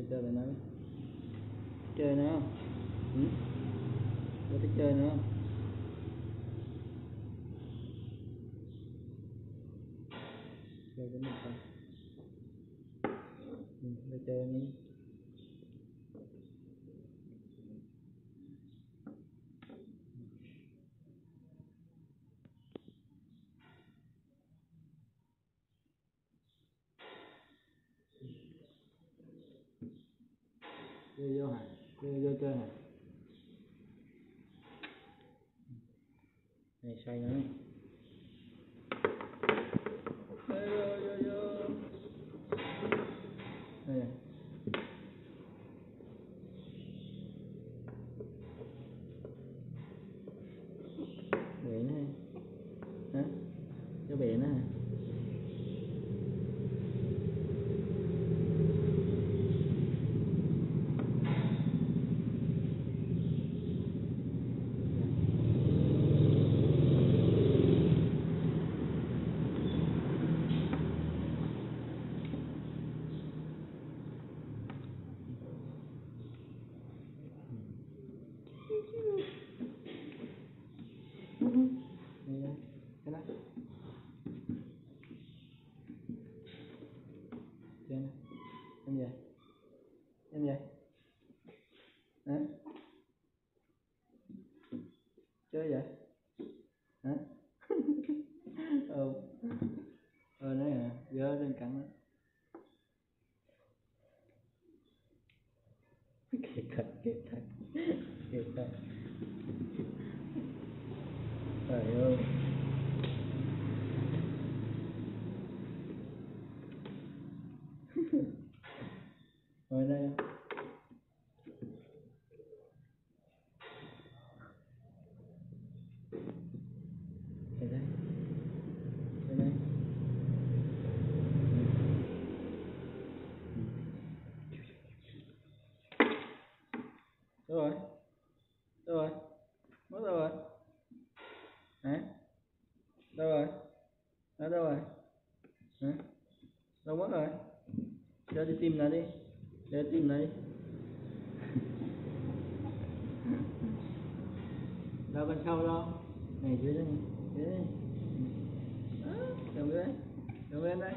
Chơi với nó. Chơi nữa không? Có thích chơi nữa không? Chơi với mình không? Để chơi nữa. Vô hả? Vô chơi hả? Này xoay nữa này. Vô đây này. Biển hả? Hả? Cho biển hả? Chơi vậy? Hả? Nói à, gỡ lên cẳng đó. Kẹt thật. Trời ơi. Ngồi đây không? Đâu rồi? Mất đâu rồi? Hả? Đâu rồi? Hả? Đâu mất rồi? Cho đi tìm lại đi. Để tìm lại đi. Đâu bên sau đâu? Này dưới đây. Cầm dưới đây. Cầm bên đây.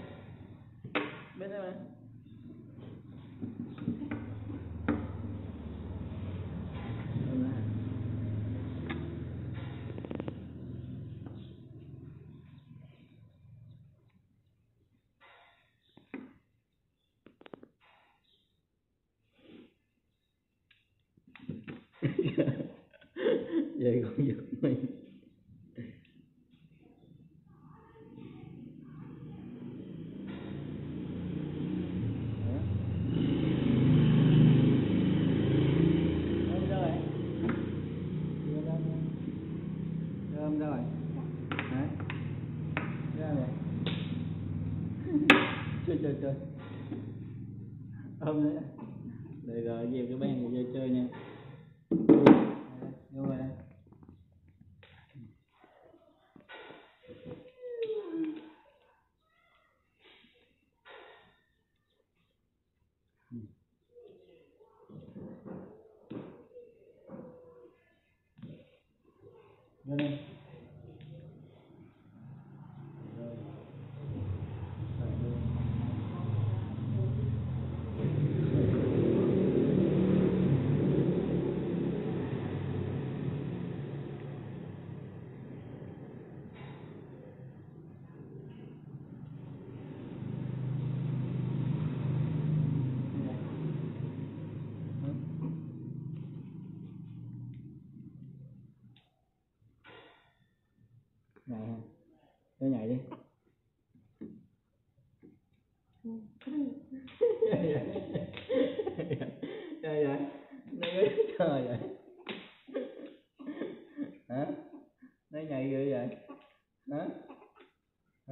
Bên đây mà. Vậy con giật mình. Đâu rồi? Hả? Ra này. Chơi. Ôm nữa. Để gọi dìu cái bên này vô chơi nha. Vô rồi.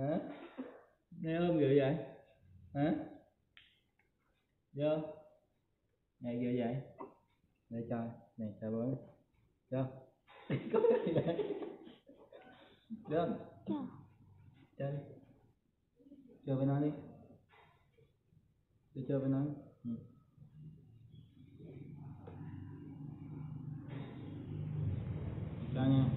hả? Nghe không vậy vậy hả? Chưa này vậy vậy để chơi này chơi bữa chưa có gì vậy chưa chơi chơi với nó đi chơi với nó chơi nha.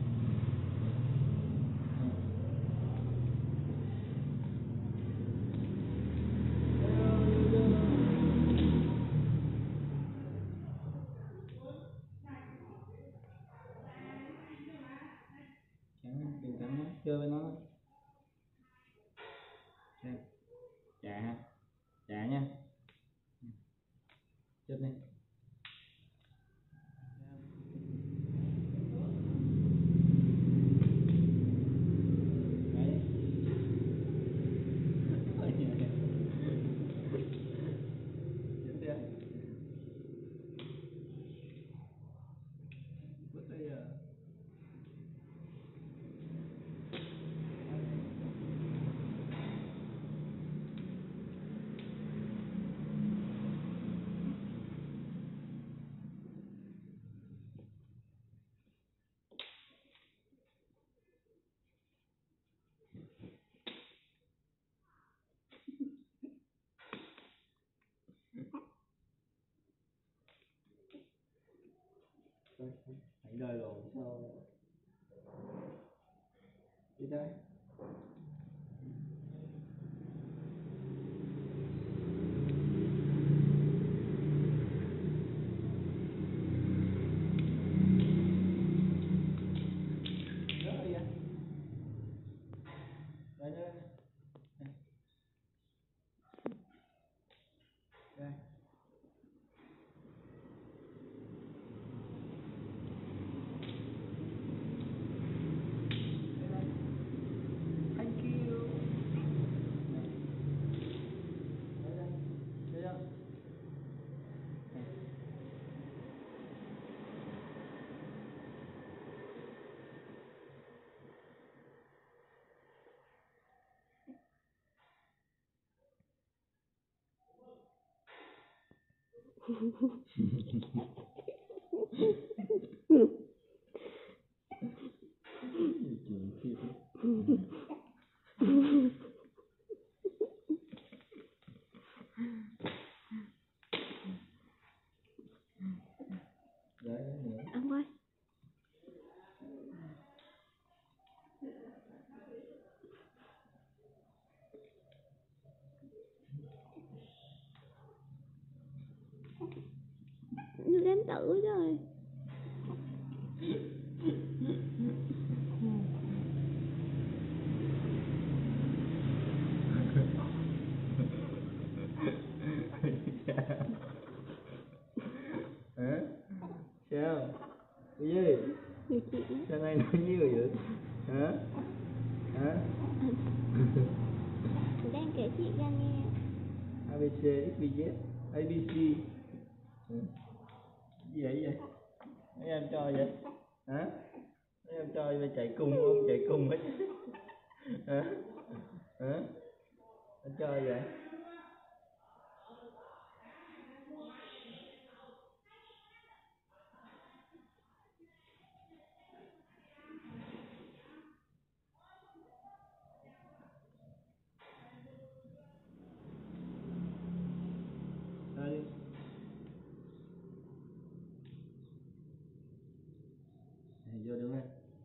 Chơi với nó chạy ha, chạy nha, chơi đi. Hãy rơi lộn sao đi đây Ăn thôi. Như đến tử rồi. Hả? Sao? Cái gì? Sao nay nói nhiều vậy? Hả? Hả? Tôi đang kể chị ra nghe. ABC, XYZ, ABC. Gì vậy vậy? Mấy em chơi vậy? Hả? Mấy em chơi mà chạy cung không? Chạy cung hết. Hả? Hả? Em chơi vậy? Vô đứng lên,